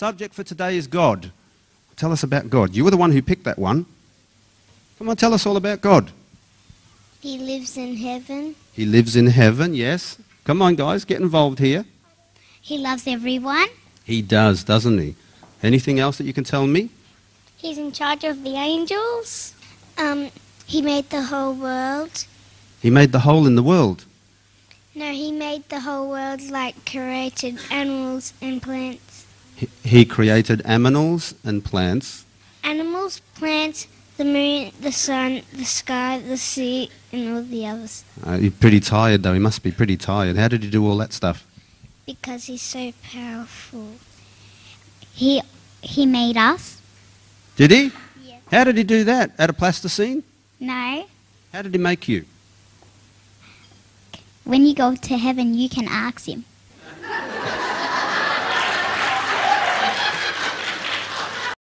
subject for today is God. Tell us about God. You were the one who picked that one. Come on, tell us all about God. He lives in heaven. He lives in heaven, yes. Come on, guys, get involved here. He loves everyone. He does, doesn't he? Anything else that you can tell me? He's in charge of the angels. He made the whole world. He made the hole in the world. No, he made the whole world, like created animals and plants. He created animals and plants. Animals, plants, the moon, the sun, the sky, the sea, and all the others. He's pretty tired, though. He must be pretty tired. How did he do all that stuff? Because he's so powerful. He made us. Did he? Yeah. How did he do that? Out of plasticine? No. How did he make you? When you go to heaven, you can ask him.